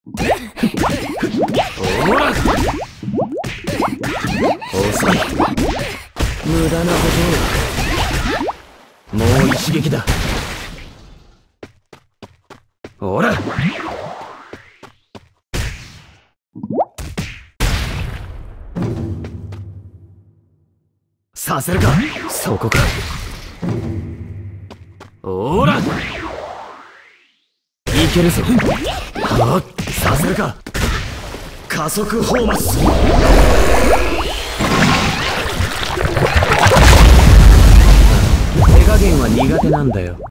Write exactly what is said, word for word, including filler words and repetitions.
おらく遅い、無駄なことを。もう一撃だ。おらさせるか、そこか。おらいけるぞ。はあ、させるか。加速ホーマス。手加減は苦手なんだよ。